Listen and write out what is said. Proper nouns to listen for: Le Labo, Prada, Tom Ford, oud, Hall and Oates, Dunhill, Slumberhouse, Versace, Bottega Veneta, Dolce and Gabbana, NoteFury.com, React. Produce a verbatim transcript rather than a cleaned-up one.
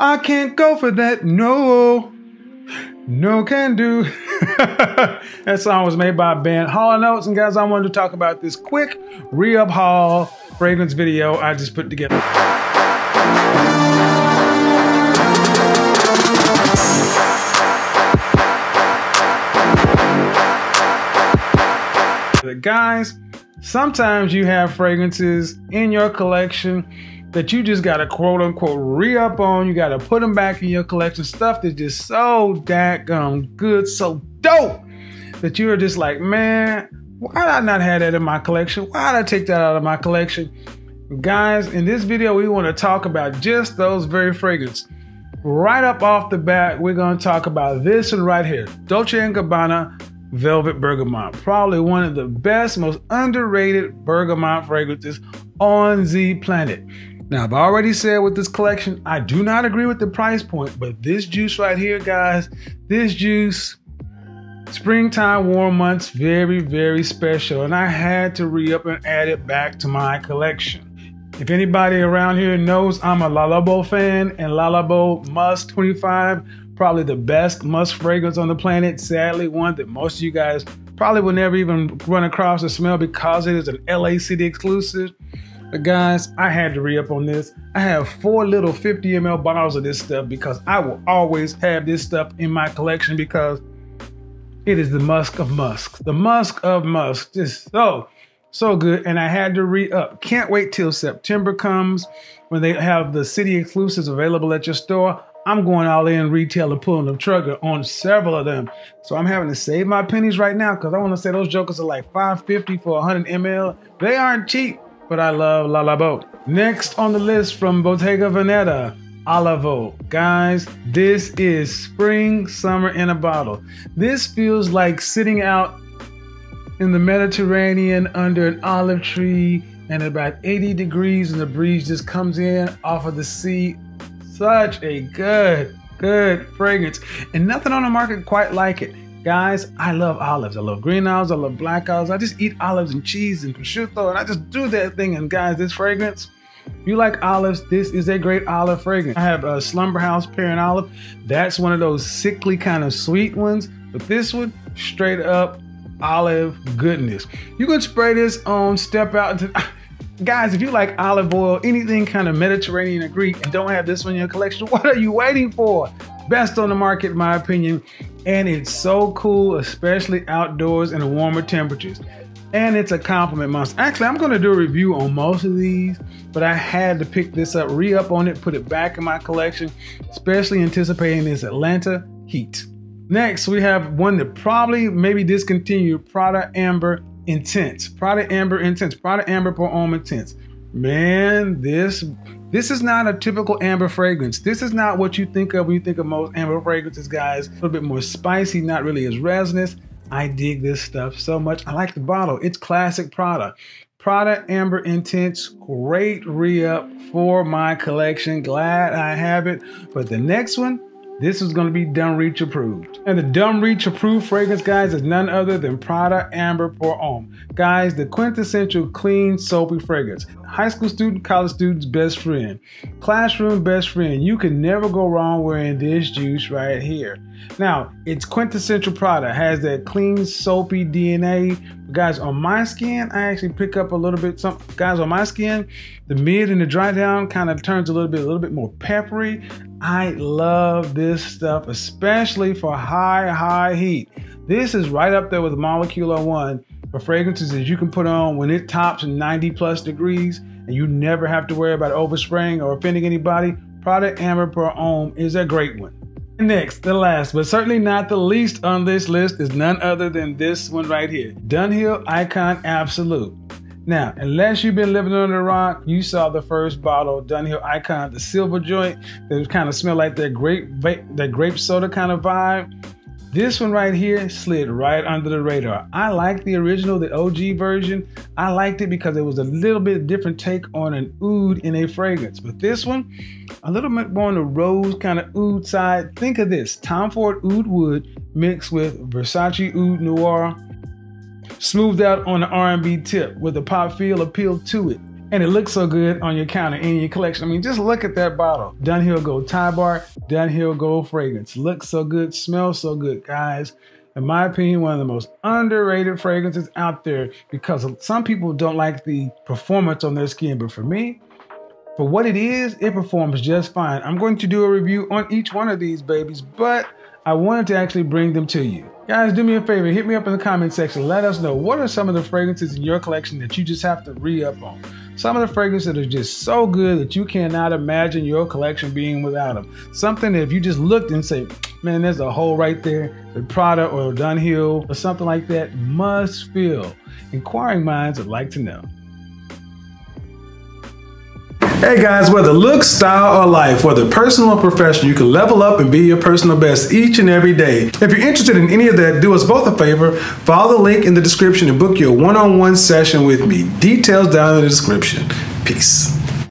I can't go for that. No, no can do. That song was made by a band, Hall and Oates. And guys, I wanted to talk about this quick re-up haul fragrance video I just put together. Guys, sometimes you have fragrances in your collection that you just gotta quote unquote re-up on. You gotta put them back in your collection. Stuff that's just so dadgum good, so dope that you're just like, man, why did I not have that in my collection? Why did I take that out of my collection? Guys, in this video, we want to talk about just those very fragrances. Right up off the bat, we're gonna talk about this one right here, Dolce and Gabbana Velvet Bergamot, probably one of the best, most underrated bergamot fragrances on the planet. Now, I've already said with this collection, I do not agree with the price point, but this juice right here, guys, this juice, springtime, warm months, very, very special. And I had to re-up and add it back to my collection. If anybody around here knows, I'm a Le Labo fan, and Le Labo Musk twenty-five, probably the best musk fragrance on the planet. Sadly, one that most of you guys probably will never even run across or smell because it is an L A City exclusive. But guys, I had to re-up on this. I have four little fifty milliliter bottles of this stuff because I will always have this stuff in my collection because it is the musk of musks. The musk of musk. Just so, so good. And I had to re-up. Can't wait till September comes when they have the city exclusives available at your store. I'm going all in retail and pulling the trigger on several of them. So I'm having to save my pennies right now because I want to say those jokers are like five fifty for one hundred milliliters. They aren't cheap, but I love Le Labo. Next on the list from Bottega Veneta, Olivo. Guys, this is spring, summer in a bottle. This feels like sitting out in the Mediterranean under an olive tree and about eighty degrees and the breeze just comes in off of the sea. Such a good, good fragrance. And nothing on the market quite like it. Guys, I love olives. I love green olives. I love black olives. I just eat olives and cheese and prosciutto. And I just do that thing. And guys, this fragrance, if you like olives, this is a great olive fragrance. I have a Slumberhouse Parent Olive. That's one of those sickly kind of sweet ones. But this one, straight up olive goodness. You can spray this on Step Out into... Guys, if you like olive oil, anything kind of Mediterranean or Greek, and don't have this one in your collection, what are you waiting for? Best on the market, in my opinion. And it's so cool, especially outdoors in the warmer temperatures. And it's a compliment monster. Actually, I'm going to do a review on most of these, but I had to pick this up, re-up on it, put it back in my collection, especially anticipating this Atlanta heat. Next, we have one that probably maybe discontinued, Prada Amber Intense. Prada Amber Intense. Prada Amber Pour Homme Intense. Man, this this is not a typical amber fragrance. This is not what you think of when you think of most amber fragrances, guys. A little bit more spicy, not really as resinous. I dig this stuff so much. I like the bottle. It's classic Prada. Prada Amber Intense. Great re-up for my collection. Glad I have it. But the next one, this is going to be Dunreach approved. And the Dunreach approved fragrance, guys, is none other than Prada Amber Pour Homme. Guys, the quintessential clean, soapy fragrance. High school student, college student's best friend. Classroom best friend. You can never go wrong wearing this juice right here. Now, it's quintessential Prada. Has that clean, soapy D N A. Guys, on my skin, I actually pick up a little bit. Some guys on my skin, the mid and the dry down kind of turns a little bit, a little bit more peppery. I love this stuff, especially for high, high heat. This is right up there with Molecule oh one for fragrances that you can put on when it tops ninety plus degrees and you never have to worry about overspraying or offending anybody. Prada Amber Pour Homme is a great one. Next, the last, but certainly not the least on this list is none other than this one right here. Dunhill Icon Absolute. Now, unless you've been living under a rock, you saw the first bottle of Dunhill Icon, the silver joint that kind of smell like that grape, that grape soda kind of vibe. This one right here slid right under the radar. I like the original, the O G version. I liked it because it was a little bit different take on an oud in a fragrance. But this one, a little bit more on the rose kind of oud side. Think of this, Tom Ford oud wood mixed with Versace oud noir, smoothed out on the R and B tip with a pop feel appeal to it. and it looks so good on your counter and in your collection. I mean, just look at that bottle. Dunhill Gold Tie Bar, Dunhill Gold Fragrance. Looks so good, smells so good, guys. In my opinion, one of the most underrated fragrances out there, because some people don't like the performance on their skin, but for me, for what it is, it performs just fine. I'm going to do a review on each one of these babies, but I wanted to actually bring them to you. Guys, do me a favor, hit me up in the comment section. Let us know, what are some of the fragrances in your collection that you just have to re-up on? Some of the fragrances that are just so good that you cannot imagine your collection being without them. Something that if you just looked and say, man, there's a hole right there, the Prada or Dunhill or something like that must fill. Inquiring minds would like to know. Hey guys, whether looks, style, or life, whether personal or professional, you can level up and be your personal best each and every day. If you're interested in any of that, do us both a favor, follow the link in the description and book your one-on-one session with me. Details down in the description. Peace.